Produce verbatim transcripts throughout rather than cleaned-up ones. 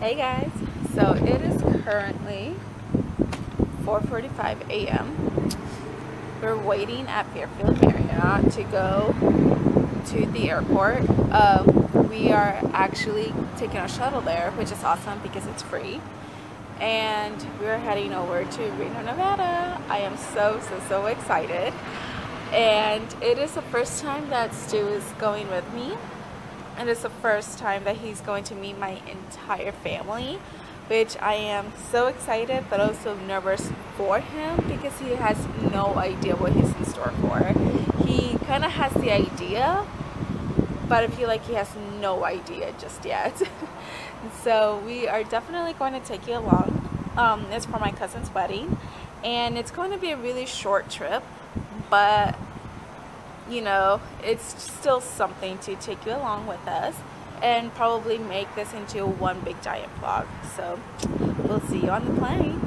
Hey guys, so it is currently four forty-five a m We're waiting at Fairfield Marriott to go to the airport. Um, we are actually taking a shuttle there, which is awesome because it's free. And we're heading over to Reno, Nevada. I am so, so, so excited. And it is the first time that Stu is going with me. And it's the first time that he's going to meet my entire family, which I am so excited but also nervous for him because he has no idea what he's in store for. He kind of has the idea, but I feel like he has no idea just yet. So we are definitely going to take you along. Um, it's for my cousin's wedding, and it's going to be a really short trip, but you know, it's still something to take you along with us and probably make this into one big giant vlog. So we'll see you on the plane.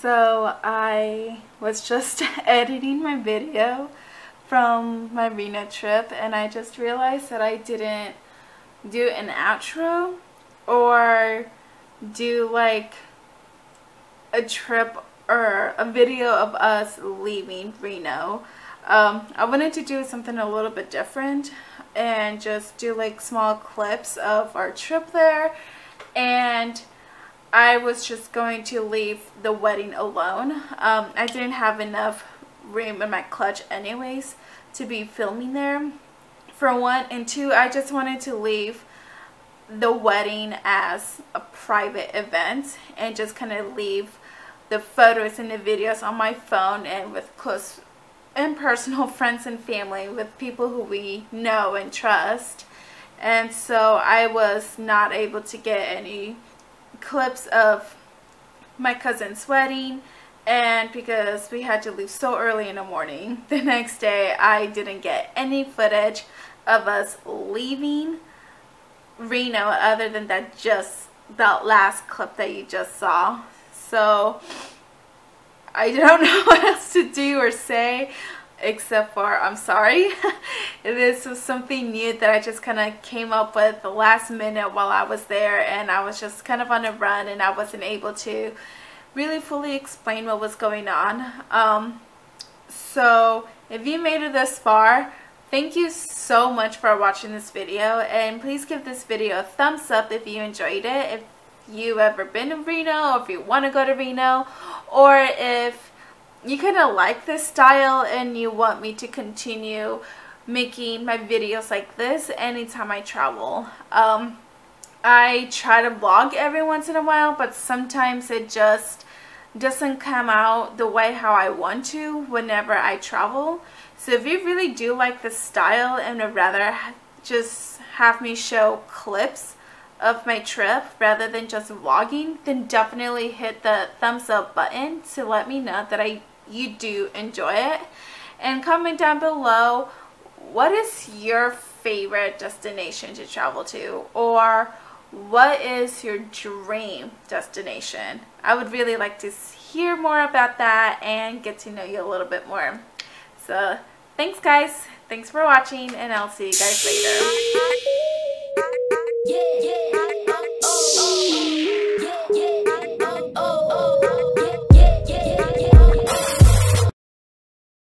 So I was just editing my video from my Reno trip, and I just realized that I didn't do an outro or do like a trip or a video of us leaving Reno. Um, I wanted to do something a little bit different and just do like small clips of our trip there, and I was just going to leave the wedding alone. Um, I didn't have enough room in my clutch anyways to be filming there, for one, and two, I just wanted to leave the wedding as a private event and just kind of leave the photos and the videos on my phone and with close and personal friends and family, with people who we know and trust. And so I was not able to get any clips of my cousin's wedding, and because we had to leave so early in the morning the next day, I didn't get any footage of us leaving Reno other than that just that last clip that you just saw. So I don't know what else to do or say except for I'm sorry. This was something new that I just kind of came up with the last minute while I was there, and I was just kind of on a run, and I wasn't able to really fully explain what was going on. Um, so if you made it this far, thank you so much for watching this video, and please give this video a thumbs up if you enjoyed it. If you've ever been to Reno, or if you want to go to Reno, or if you kind of like this style and you want me to continue making my videos like this anytime I travel. Um, I try to vlog every once in a while, but sometimes it just doesn't come out the way how I want to whenever I travel. So if you really do like this style and would rather just have me show clips of my trip rather than just vlogging, then definitely hit the thumbs up button to let me know that I you do enjoy it, and comment down below what is your favorite destination to travel to, or what is your dream destination. I would really like to hear more about that and get to know you a little bit more. So thanks guys, thanks for watching, and I'll see you guys later. Yeah, yeah.